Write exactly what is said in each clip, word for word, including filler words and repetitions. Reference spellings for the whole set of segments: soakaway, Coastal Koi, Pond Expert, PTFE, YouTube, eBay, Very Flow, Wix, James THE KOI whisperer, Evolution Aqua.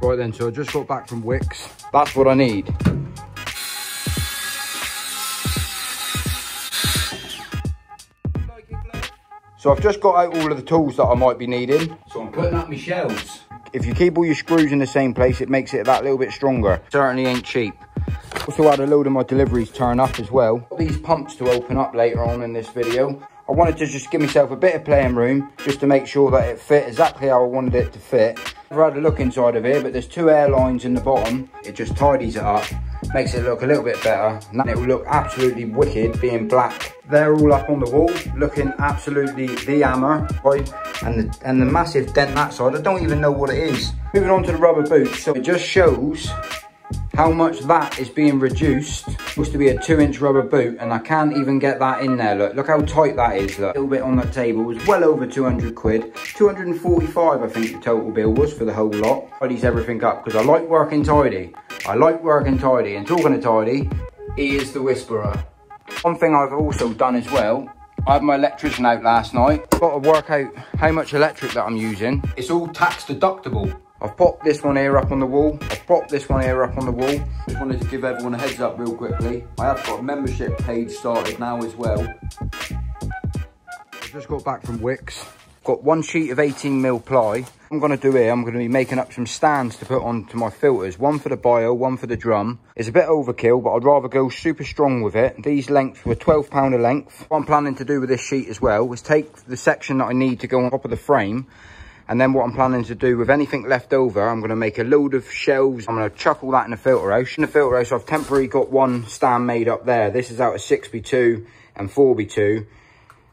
Right then, so I just got back from Wix. That's what I need. So I've just got out all of the tools that I might be needing. So I'm putting up my shelves. If you keep all your screws in the same place, it makes it that little bit stronger. Certainly ain't cheap. Also had a load of my deliveries turn up as well. Got these pumps to open up later on in this video. I wanted to just give myself a bit of playing room just to make sure that it fit exactly how I wanted it to fit. I've had a look inside of here, but there's two air lines in the bottom. It just tidies it up, makes it look a little bit better, and it will look absolutely wicked being black. They're all up on the wall, looking absolutely the hammer, right? And the, and the massive dent that side, I don't even know what it is. Moving on to the rubber boots, so it just shows how much that is being reduced. It's supposed to be a two inch rubber boot, and I can't even get that in there, look. Look how tight that is, look. A little bit on that table was well over two hundred quid. two hundred forty-five, I think the total bill was for the whole lot. Tidies everything up, because I like working tidy. I like working tidy, and talking to tidy, he is the whisperer. One thing I've also done as well, I had my electrician out last night. Got to work out how much electric that I'm using. It's all tax deductible. I've popped this one here up on the wall. I've popped this one here up on the wall. Just wanted to give everyone a heads up real quickly. I have got a membership page started now as well. I just got back from Wix. Got one sheet of eighteen mil ply. What I'm gonna do here, I'm gonna be making up some stands to put onto my filters. One for the bio, one for the drum. It's a bit overkill, but I'd rather go super strong with it. These lengths were twelve pound a length. What I'm planning to do with this sheet as well is take the section that I need to go on top of the frame. And then what I'm planning to do with anything left over, I'm going to make a load of shelves. I'm going to chuck all that in the filter house. In the filter house, I've temporarily got one stand made up there. This is out of six by two and four by two.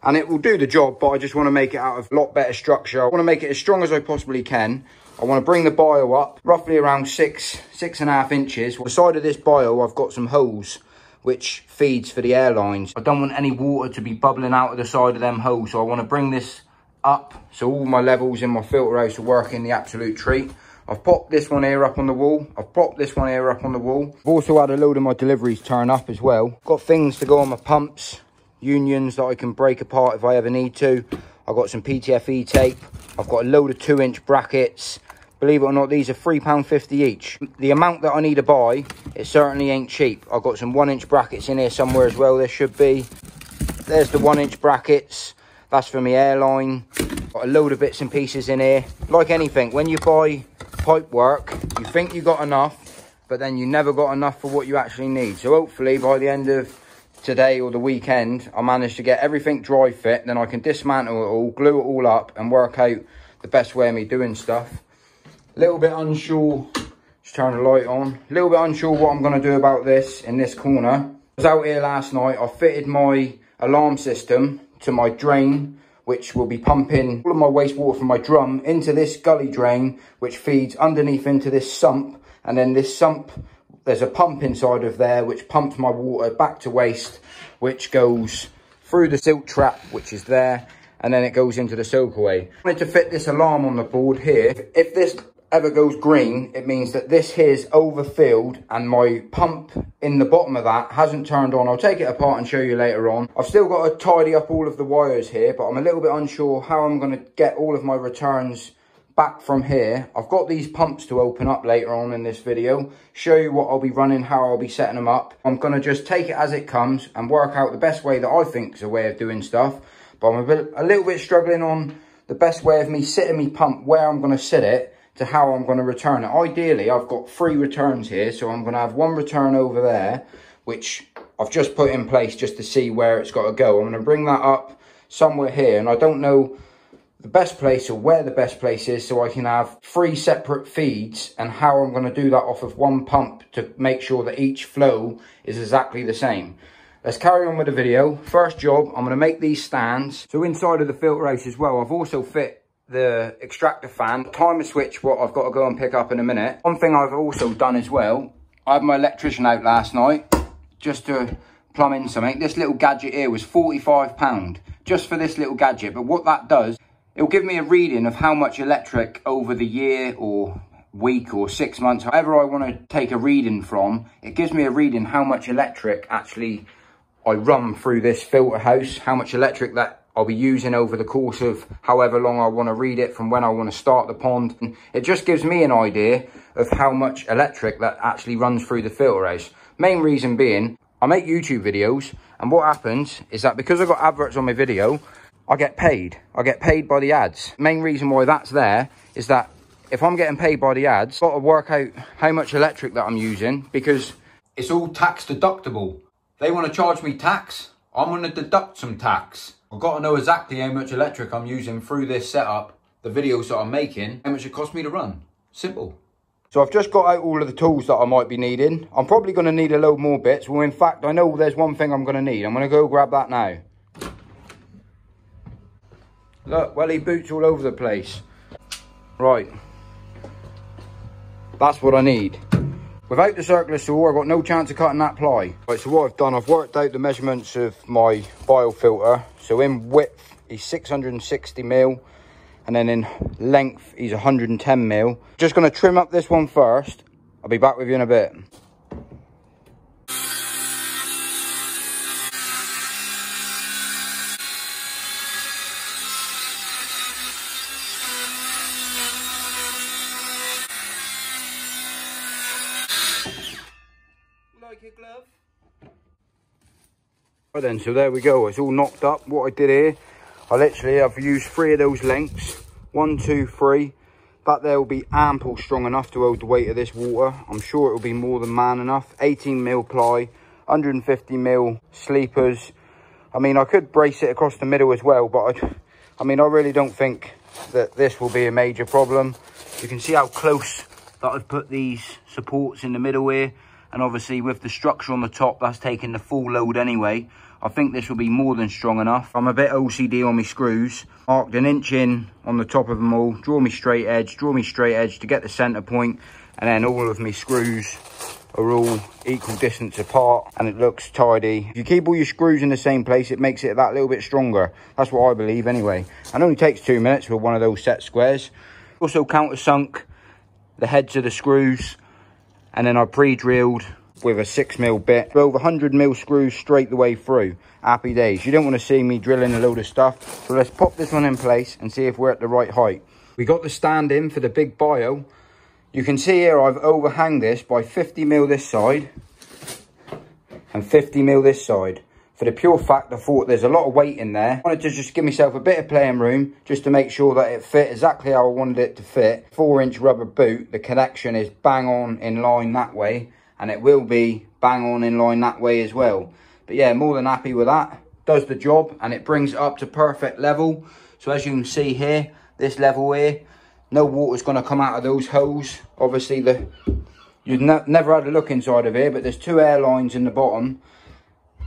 And it will do the job, but I just want to make it out of a lot better structure. I want to make it as strong as I possibly can. I want to bring the bio up roughly around six, six and a half inches. On the side of this bio, I've got some holes, which feeds for the air lines. I don't want any water to be bubbling out of the side of them holes. So I want to bring this up, so all my levels in my filter house are working the absolute treat. I've popped this one here up on the wall. I've popped this one here up on the wall. I've also had a load of my deliveries turn up as well. Got things to go on my pumps, unions that I can break apart if I ever need to. I've got some P T F E tape. I've got a load of two inch brackets. Believe it or not, these are three pound fifty each. The amount that I need to buy, it certainly ain't cheap. I've got some one inch brackets in here somewhere as well. There should be. There's the one inch brackets. That's for my airline. Got a load of bits and pieces in here. Like anything, when you buy pipe work, you think you got enough, but then you never got enough for what you actually need. So hopefully by the end of today or the weekend, I manage to get everything dry fit. Then I can dismantle it all, glue it all up, and work out the best way of me doing stuff. A little bit unsure. Just turn the light on. A little bit unsure what I'm going to do about this in this corner. I was out here last night. I fitted my alarm system to my drain, which will be pumping all of my wastewater from my drum into this gully drain, which feeds underneath into this sump, and then this sump, there's a pump inside of there which pumps my water back to waste, which goes through the silt trap, which is there, and then it goes into the soakaway. I wanted to fit this alarm on the board here. If this ever goes green, it means that this here's overfilled and my pump in the bottom of that hasn't turned on. I'll take it apart and show you later on. I've still got to tidy up all of the wires here, but I'm a little bit unsure how I'm going to get all of my returns back from here. I've got these pumps to open up later on in this video, show you what I'll be running, how I'll be setting them up. I'm going to just take it as it comes and work out the best way that I think is a way of doing stuff, but I'm a, bit, a little bit struggling on the best way of me sitting me pump, where I'm going to sit it, to how I'm going to return it. Ideally, I've got three returns here, so I'm going to have one return over there, which I've just put in place just to see where it's got to go. I'm going to bring that up somewhere here, and I don't know the best place or where the best place is, so I can have three separate feeds and how I'm going to do that off of one pump to make sure that each flow is exactly the same. Let's carry on with the video. First job, I'm going to make these stands. So inside of the filter house as well, I've also fit the extractor fan, timer switch, what I've got to go and pick up in a minute. One thing I've also done as well, I had my electrician out last night just to plumb in something. This little gadget here was forty-five pound just for this little gadget, but what that does, it'll give me a reading of how much electric over the year or week or six months, however I want to take a reading from. It gives me a reading how much electric actually I run through this filter house, how much electric that I'll be using over the course of however long I want to read it from when I want to start the pond. And it just gives me an idea of how much electric that actually runs through the filter house. Main reason being, I make YouTube videos, and what happens is that because I've got adverts on my video, I get paid. I get paid by the ads. Main reason why that's there is that if I'm getting paid by the ads, I've got to work out how much electric that I'm using because it's all tax deductible. They want to charge me tax, I'm going to deduct some tax. I've got to know exactly how much electric I'm using through this setup, the videos that I'm making, how much it costs me to run. Simple. So I've just got out all of the tools that I might be needing. I'm probably going to need a load more bits. Well, in fact, I know there's one thing I'm going to need. I'm going to go grab that now. Look, welly boots all over the place. Right. That's what I need. Without the circular saw, I've got no chance of cutting that ply. Right, so what I've done, I've worked out the measurements of my biofilter. So in width, he's six hundred and sixty mil, and then in length, he's one hundred and ten mil. Just gonna trim up this one first. I'll be back with you in a bit. Right then, so there we go, it's all knocked up. What I did here, I literally have used three of those lengths, one, two, three. That there will be ample strong enough to hold the weight of this water. I'm sure it will be more than man enough. Eighteen mil ply, one hundred and fifty mil sleepers. I mean, I could brace it across the middle as well, but I, I mean, I really don't think that this will be a major problem. You can see how close that I've put these supports in the middle here, and obviously with the structure on the top, that's taking the full load anyway. I think this will be more than strong enough. I'm a bit O C D on my screws. Marked an inch in on the top of them all. Draw me straight edge, draw me straight edge to get the center point. And then all of my screws are all equal distance apart and it looks tidy. If you keep all your screws in the same place, it makes it that little bit stronger. That's what I believe anyway. And it only takes two minutes with one of those set squares. Also countersunk the heads of the screws. And then I pre-drilled with a six mil bit, drilled one hundred mil screws straight the way through. Happy days. You don't want to see me drilling a load of stuff. So let's pop this one in place and see if we're at the right height. We got the stand in for the big bio. You can see here I've overhanged this by fifty mil this side and fifty mil this side. For the pure fact, I thought there's a lot of weight in there. I wanted to just give myself a bit of playing room just to make sure that it fit exactly how I wanted it to fit. Four inch rubber boot, the connection is bang on in line that way. And it will be bang on in line that way as well. But yeah, more than happy with that. Does the job and it brings it up to perfect level. So as you can see here, this level here, no water's going to come out of those holes. Obviously, the you've ne never had a look inside of here, but there's two air lines in the bottom.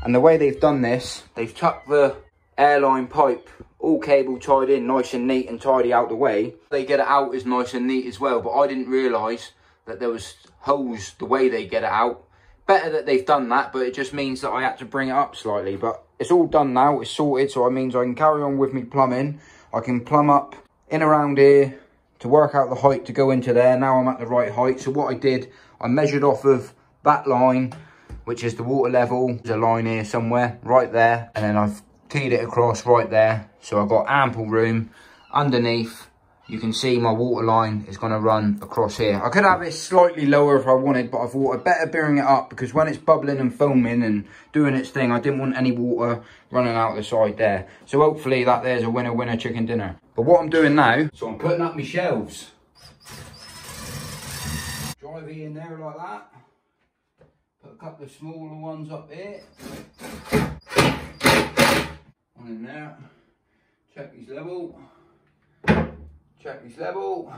And the way they've done this, they've tucked the airline pipe, all cable tied in, nice and neat and tidy out the way. They get it out is nice and neat as well, but I didn't realise that there was holes the way they get it out. Better that they've done that, but it just means that I had to bring it up slightly. But it's all done now, it's sorted, so it means I can carry on with me plumbing. I can plumb up in around here to work out the height to go into there. Now I'm at the right height. So what I did, I measured off of that line, which is the water level. There's a line here somewhere, right there. And then I've teed it across right there. So I've got ample room underneath. You can see my water line is going to run across here. I could have it slightly lower if I wanted, but I thought I'd better bring it up because when it's bubbling and foaming and doing its thing, I didn't want any water running out the side there. So hopefully that there's a winner, winner, chicken dinner. But what I'm doing now, so I'm putting up my shelves. Drive in there like that. Put a couple of smaller ones up here. One in there. Check his level. Check his level.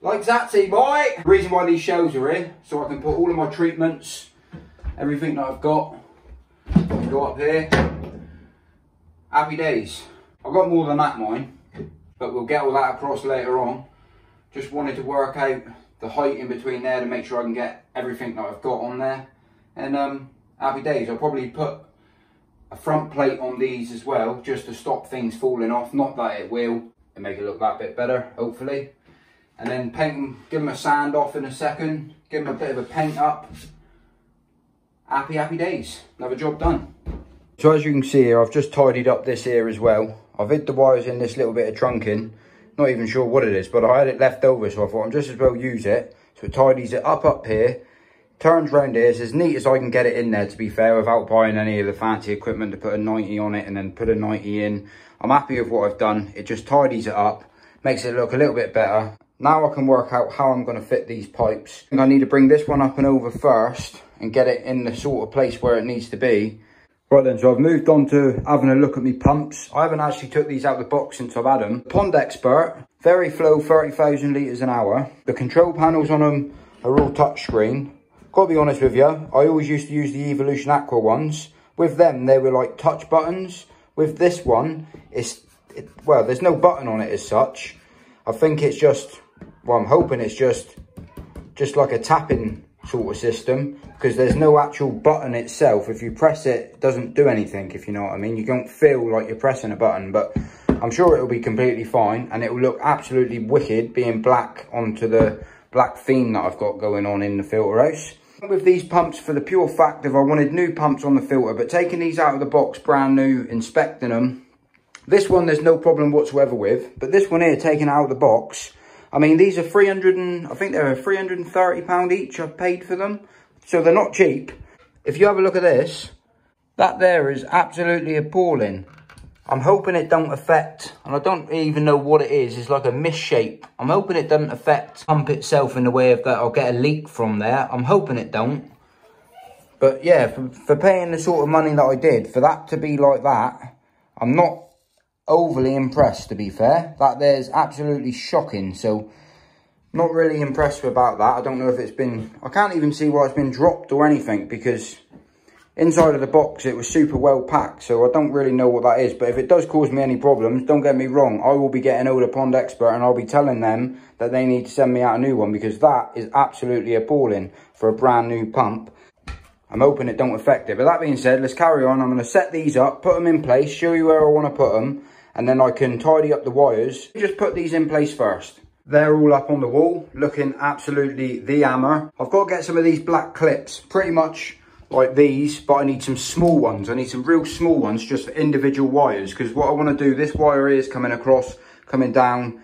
Like that, T-boy. The reason why these shelves are here, so I can put all of my treatments, everything that I've got, go up here. Happy days. I've got more than that mine, but we'll get all that across later on. Just wanted to work out the height in between there to make sure I can get everything that I've got on there. And um, happy days. I'll probably put a front plate on these as well, just to stop things falling off. Not that it will, and make it look that bit better, hopefully. And then paint them, give them a sand off in a second, give them a bit of a paint up. Happy, happy days. Another job done. So as you can see here, I've just tidied up this here as well. I've hid the wires in this little bit of trunking. Not even sure what it is, but I had it left over, so I thought I'm just as well use it. So it tidies it up up here, turns round here. It's as neat as I can get it in there, to be fair, without buying any of the fancy equipment to put a ninety on it and then put a ninety in. I'm happy with what I've done. It just tidies it up, makes it look a little bit better. Now I can work out how I'm going to fit these pipes. I think I need to bring this one up and over first and get it in the sort of place where it needs to be. Right then, so I've moved on to having a look at me pumps. I haven't actually took these out of the box since I've had them. Pond Expert, Very Flow, thirty thousand litres an hour. The control panels on them are all touchscreen. Gotta be honest with you, I always used to use the Evolution Aqua ones. With them, they were like touch buttons. With this one, it's, it, well, there's no button on it as such. I think it's just, well, I'm hoping it's just, just like a tapping sort of system, because there's no actual button itself. If you press it, it doesn't do anything, if you know what I mean. You don't feel like you're pressing a button, but I'm sure it'll be completely fine, and it will look absolutely wicked being black onto the black theme that I've got going on in the filter house. With these pumps, for the pure fact of I wanted new pumps on the filter, but taking these out of the box brand new, inspecting them, this one there's no problem whatsoever with, but this one here, taken out of the box, I mean, these are three hundred and I think they're three hundred and thirty pounds each I've paid for them. So they're not cheap. If you have a look at this, that there is absolutely appalling. I'm hoping it don't affect, and I don't even know what it is. It's like a misshape. I'm hoping it doesn't affect pump itself in the way of that I'll get a leak from there. I'm hoping it don't. But yeah, for, for paying the sort of money that I did, for that to be like that, I'm not overly impressed, to be fair. That there's absolutely shocking. So not really impressed about that. I don't know if it's been, I can't even see why it's been dropped or anything, because inside of the box it was super well packed, so I don't really know what that is. But if it does cause me any problems, don't get me wrong, I will be getting over to Pond Expert and I'll be telling them that they need to send me out a new one, because that is absolutely appalling for a brand new pump. I'm hoping it don't affect it. But that being said, let's carry on. I'm going to set these up, put them in place, show you where I want to put them, and then I can tidy up the wires. Just put these in place first. They're all up on the wall, looking absolutely the hammer. I've got to get some of these black clips, pretty much like these, but I need some small ones. I need some real small ones just for individual wires, because what I want to do, this wire is coming across, coming down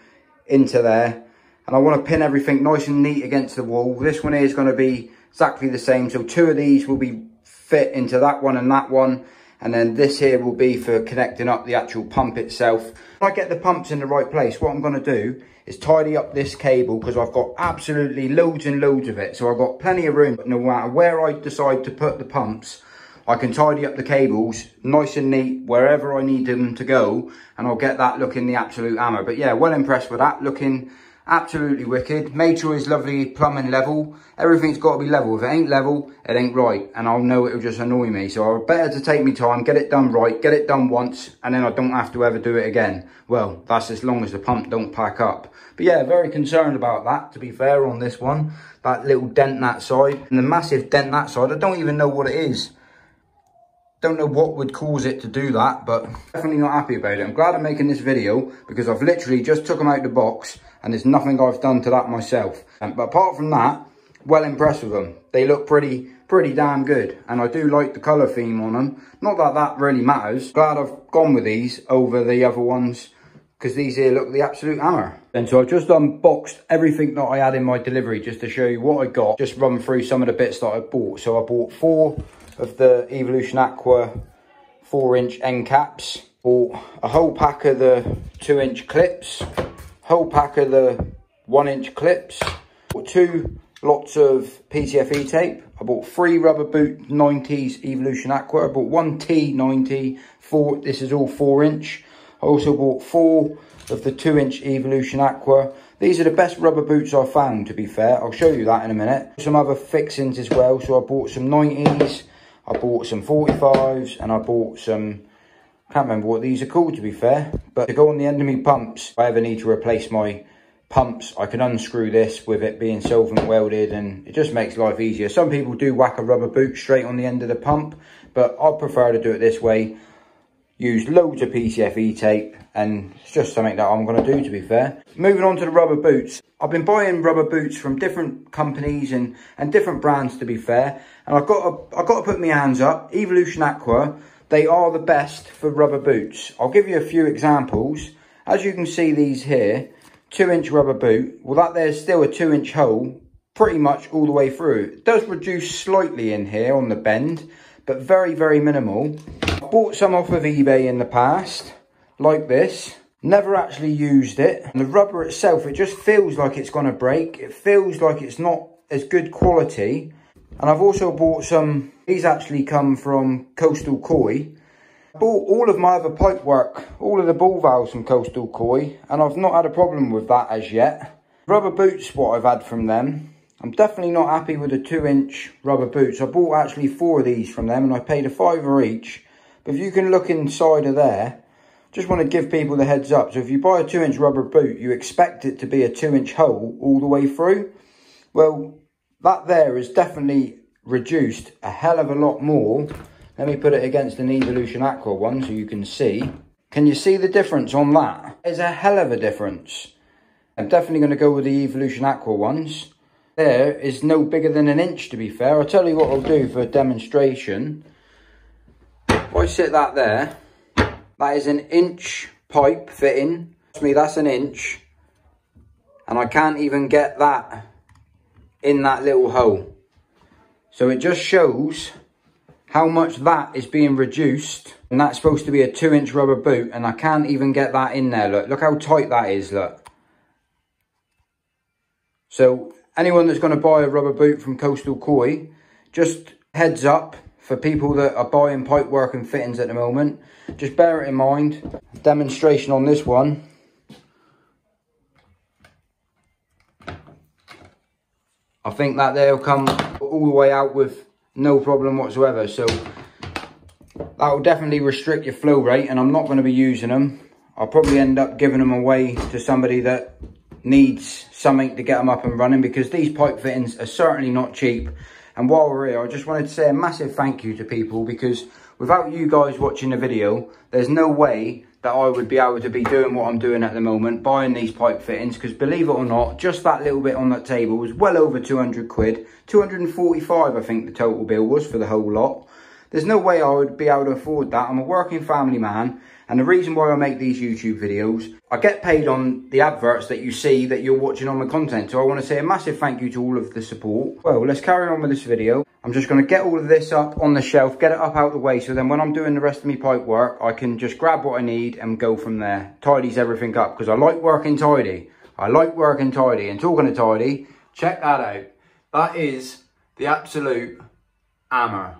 into there, and I want to pin everything nice and neat against the wall. This one here is going to be exactly the same, so two of these will be fit into that one and that one, and then this here will be for connecting up the actual pump itself. When I get the pumps in the right place, what I'm going to do is tidy up this cable, because I've got absolutely loads and loads of it, so I've got plenty of room. But no matter where I decide to put the pumps, I can tidy up the cables nice and neat wherever I need them to go, and I'll get that looking the absolute hammer. But yeah, well impressed with that, looking absolutely wicked. Made sure it's lovely plumbing level. Everything's got to be level. If it ain't level, it ain't right, and I'll know it'll just annoy me. So I'll better to take me time, get it done right, get it done once, and then I don't have to ever do it again. Well, that's as long as the pump don't pack up. But yeah, very concerned about that, to be fair, on this one. That little dent that side, and the massive dent that side, I don't even know what it is. Don't know what would cause it to do that, but definitely not happy about it. I'm glad I'm making this video, because I've literally just took them out of the box and there's nothing I've done to that myself. Um, but apart from that, well impressed with them. They look pretty, pretty damn good. And I do like the colour theme on them. Not that that really matters. Glad I've gone with these over the other ones, because these here look the absolute hammer. And so I've just unboxed everything that I had in my delivery just to show you what I got. Just run through some of the bits that I bought. So I bought four of the Evolution Aqua four inch end caps, bought a whole pack of the two inch clips, whole pack of the one inch clips, bought two lots of P T F E tape, I bought three rubber boot nineties Evolution Aqua, I bought one T ninety, four, this is all four inch, I also bought four of the two inch Evolution Aqua. These are the best rubber boots I've found, to be fair. I'll show you that in a minute. Some other fixings as well, so I bought some nineties, I bought some forty-fives, and I bought some, I can't remember what these are called, to be fair. But to go on the end of me pumps, if I ever need to replace my pumps, I can unscrew this with it being solvent welded, and it just makes life easier. Some people do whack a rubber boot straight on the end of the pump, but I prefer to do it this way. Use loads of P T F E tape, and it's just something that I'm going to do, to be fair. Moving on to the rubber boots. I've been buying rubber boots from different companies and, and different brands, to be fair. And I've got, to, I've got to put my hands up. Evolution Aqua, they are the best for rubber boots. I'll give you a few examples. As you can see these here, two inch rubber boot. Well, that there's still a two inch hole pretty much all the way through. It does reduce slightly in here on the bend, but very, very minimal. I bought some off of eBay in the past, like this. Never actually used it. And the rubber itself, it just feels like it's gonna break. It feels like it's not as good quality. And I've also bought some, these actually come from Coastal Koi. I bought all of my other pipe work, all of the ball valves from Coastal Koi, and I've not had a problem with that as yet. Rubber boots, what I've had from them, I'm definitely not happy with the two inch rubber boots. I bought actually four of these from them and I paid a fiver each. But if you can look inside of there, just want to give people the heads up. So if you buy a two inch rubber boot, you expect it to be a two inch hole all the way through. Well, that there is definitely reduced a hell of a lot more. Let me put it against an Evolution Aqua one so you can see. Can you see the difference on that? There's a hell of a difference. I'm definitely going to go with the Evolution Aqua ones. There is no bigger than an inch, to be fair. I'll tell you what I'll do for a demonstration. If I sit that there, that is an inch pipe fitting. Trust me, that's an inch. And I can't even get that in that little hole. So it just shows how much that is being reduced. And that's supposed to be a two inch rubber boot. And I can't even get that in there. Look, look how tight that is, look. So anyone that's going to buy a rubber boot from Coastal Koi, just heads up. For people that are buying pipe work and fittings at the moment, just bear it in mind. Demonstration on this one. I think that they'll come all the way out with no problem whatsoever. So that will definitely restrict your flow rate, and I'm not going to be using them. I'll probably end up giving them away to somebody that needs something to get them up and running, because these pipe fittings are certainly not cheap. And while we're here, I just wanted to say a massive thank you to people, because without you guys watching the video, there's no way that I would be able to be doing what I'm doing at the moment, buying these pipe fittings, because believe it or not, just that little bit on that table was well over two hundred quid, two hundred forty-five I think the total bill was for the whole lot. There's no way I would be able to afford that. I'm a working family man, and the reason why I make these YouTube videos, I get paid on the adverts that you see that you're watching on my content. So I want to say a massive thank you to all of the support. Well, let's carry on with this video. I'm just going to get all of this up on the shelf, get it up out of the way, so then when I'm doing the rest of my pipe work, I can just grab what I need and go from there. Tidies everything up, because I like working tidy. I like working tidy. And talking of tidy, check that out. That is the absolute hammer.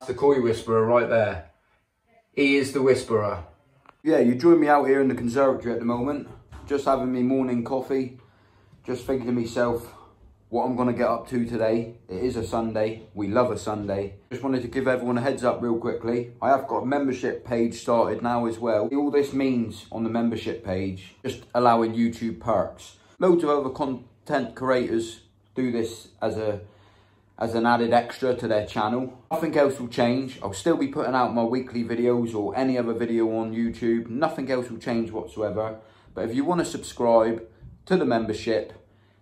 That's the Koi Whisperer right there. He is the Whisperer. Yeah, you join me out here in the conservatory at the moment, just having me morning coffee, just thinking to myself what I'm going to get up to today. It is a Sunday. We love a Sunday. Just wanted to give everyone a heads up real quickly. I have got a membership page started now as well. All this means on the membership page, just allowing YouTube perks. Loads of other content creators do this as a as an added extra to their channel. Nothing else will change. I'll still be putting out my weekly videos or any other video on YouTube. Nothing else will change whatsoever. But if you want to subscribe to the membership,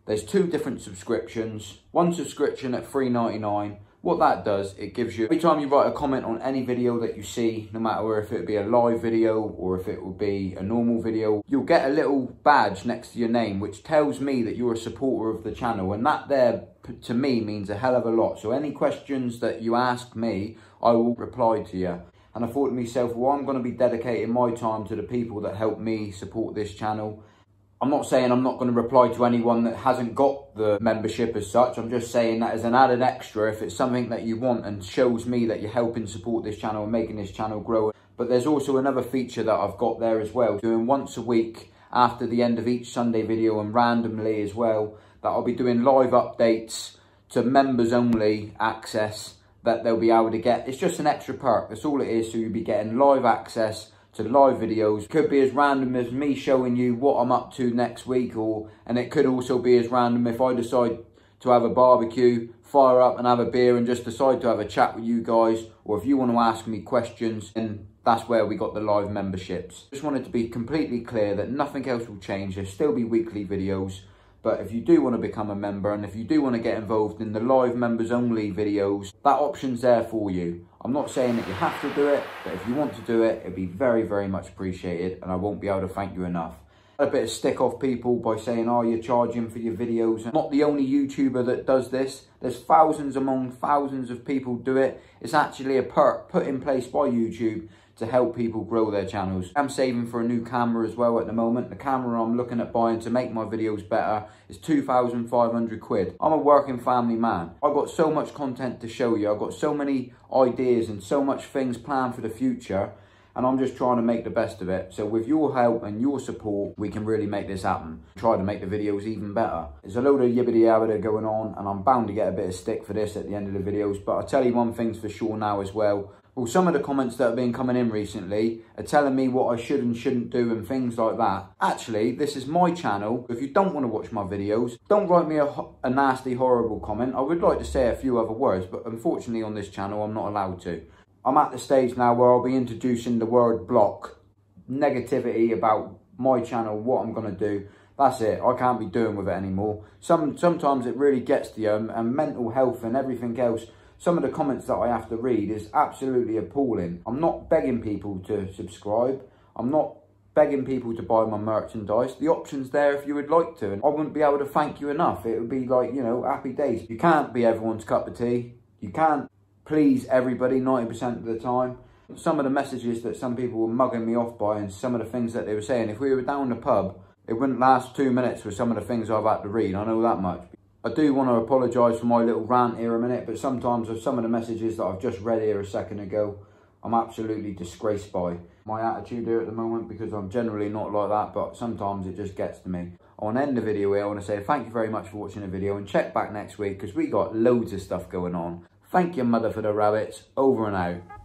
there's two different subscriptions. One subscription at three ninety-nine. What that does, it gives you, every time you write a comment on any video that you see, no matter if it be a live video or if it will be a normal video, you'll get a little badge next to your name, which tells me that you're a supporter of the channel. And that there, to me, means a hell of a lot. So any questions that you ask me, I will reply to you. And I thought to myself, well, I'm going to be dedicating my time to the people that help me support this channel. I'm not saying I'm not going to reply to anyone that hasn't got the membership as such. I'm just saying that as an added extra, if it's something that you want and shows me that you're helping support this channel and making this channel grow. But there's also another feature that I've got there as well, doing once a week after the end of each Sunday video and randomly as well, that I'll be doing live updates to members only access that they'll be able to get. It's just an extra perk. That's all it is. So you'll be getting live access to live videos. Could be as random as me showing you what I'm up to next week, or and it could also be as random if I decide to have a barbecue, fire up and have a beer and just decide to have a chat with you guys, or if you want to ask me questions, and that's where we got the live memberships. Just wanted to be completely clear that nothing else will change. There'll still be weekly videos, but if you do want to become a member and if you do want to get involved in the live members only videos, that option's there for you. I'm not saying that you have to do it, but if you want to do it, it'd be very, very much appreciated, and I won't be able to thank you enough. I had a bit of stick off people by saying, oh, you're charging for your videos. I'm not the only YouTuber that does this. There's thousands among thousands of people do it. It's actually a perk put in place by YouTube to help people grow their channels. I'm saving for a new camera as well at the moment. The camera I'm looking at buying to make my videos better is two thousand five hundred quid. I'm a working family man. I've got so much content to show you. I've got so many ideas and so much things planned for the future, and I'm just trying to make the best of it. So with your help and your support, we can really make this happen. Try to make the videos even better. There's a load of yibbity-yabbity going on, and I'm bound to get a bit of stick for this at the end of the videos, but I'll tell you one thing's for sure now as well. Well, some of the comments that have been coming in recently are telling me what I should and shouldn't do and things like that. Actually, this is my channel. If you don't want to watch my videos, don't write me a, a nasty, horrible comment. I would like to say a few other words, but unfortunately on this channel, I'm not allowed to. I'm at the stage now where I'll be introducing the word block, negativity about my channel, what I'm going to do. That's it. I can't be doing with it anymore. Some, sometimes it really gets to you, um, and mental health and everything else. Some of the comments that I have to read is absolutely appalling. I'm not begging people to subscribe. I'm not begging people to buy my merchandise. The option's there if you would like to, and I wouldn't be able to thank you enough. It would be like, you know, happy days. You can't be everyone's cup of tea. You can't please everybody ninety percent of the time. Some of the messages that some people were mugging me off by and some of the things that they were saying, if we were down the pub, it wouldn't last two minutes with some of the things I've had to read. I know that much. I do want to apologise for my little rant here a minute, but sometimes with some of the messages that I've just read here a second ago, I'm absolutely disgraced by my attitude here at the moment, because I'm generally not like that, but sometimes it just gets to me. I want to end the video here. I want to say thank you very much for watching the video, and check back next week because we got loads of stuff going on. Thank your mother for the rabbits. Over and out.